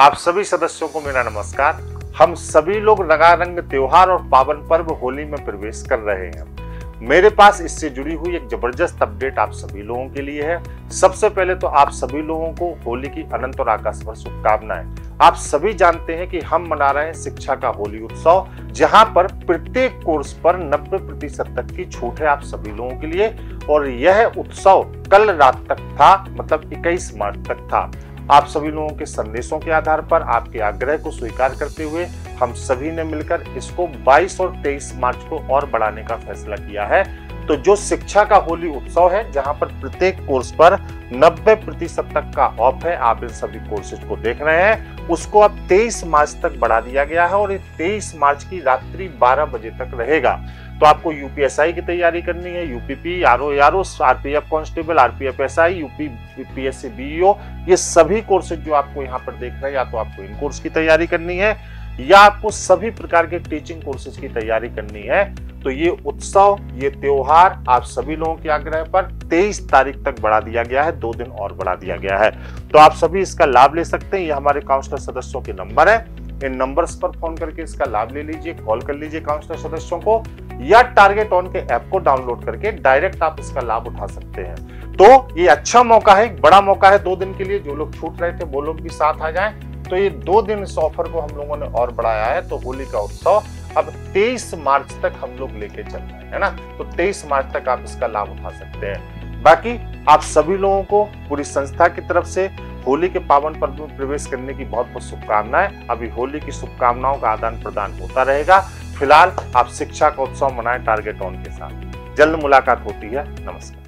आप सभी सदस्यों को मेरा नमस्कार। हम सभी लोग रंगारंग त्योहार और पावन पर्व होली में प्रवेश कर रहे हैं। मेरे पास इससे जुड़ी हुई एक जबरदस्त अपडेट आप सभी लोगों के लिए है। सबसे पहले तो आप सभी लोगों को होली की अनंत और आकस्मिक शुभकामनाएं। आप सभी जानते हैं कि हम मना रहे हैं शिक्षा का होली उत्सव, जहां पर प्रत्येक कोर्स पर 90% तक की छूट है आप सभी लोगों के लिए। और यह उत्सव कल रात तक था, मतलब 21 मार्च तक था। आप सभी लोगों के संदेशों के आधार पर आपके आग्रह को स्वीकार करते हुए हम सभी ने मिलकर इसको 22 और 23 मार्च को और बढ़ाने का फैसला किया है। तो जो शिक्षा का होली उत्सव है, जहां पर प्रत्येक कोर्स पर 90% तक का ऑफ है, आप इन सभी कोर्सेज को देख रहे हैं, उसको अब 23 मार्च तक बढ़ा दिया गया है और ये 23 मार्च की रात्रि 12 बजे तक रहेगा। तो आपको यूपीएसआई की तैयारी करनी है, UPP, RO, RPF constable, RPF SI, UPPSC BEO, ये सभी कोर्सेज जो आपको यहाँ पर देख रहे हैं, या तो आपको इन कोर्स की तैयारी करनी है या आपको सभी प्रकार के टीचिंग कोर्सेज की तैयारी करनी है। तो ये उत्सव, ये त्योहार आप सभी लोगों के आग्रह पर 23 तारीख तक बढ़ा दिया गया है, 2 दिन और बढ़ा दिया गया है। तो आप सभी इसका लाभ ले सकते हैं। ये हमारे काउंसलर सदस्यों के नंबर है, इन नंबर्स पर फोन करके इसका लाभ ले लीजिए, कॉल कर लीजिए काउंसलर सदस्यों को, या टारगेट ऑन के ऐप को डाउनलोड करके डायरेक्ट आप इसका लाभ उठा सकते हैं। तो ये अच्छा मौका है, बड़ा मौका है 2 दिन के लिए। जो लोग छूट रहे थे वो लोग भी साथ आ जाएं। तो ये 2 दिन इस ऑफर को हम लोगों ने और बढ़ाया है। तो होली का उत्सव अब 23 मार्च तक हम लोग लेके चल रहे हैं, है ना। तो 23 मार्च तक आप इसका लाभ उठा सकते हैं। बाकी आप सभी लोगों को पूरी संस्था की तरफ से होली के पावन पर्व में प्रवेश करने की बहुत बहुत शुभकामनाएं। अभी होली की शुभकामनाओं का आदान प्रदान होता रहेगा। फिलहाल आप शिक्षा का उत्सव मनाएं टारगेट ऑन के साथ। जल्द मुलाकात होती है। नमस्कार।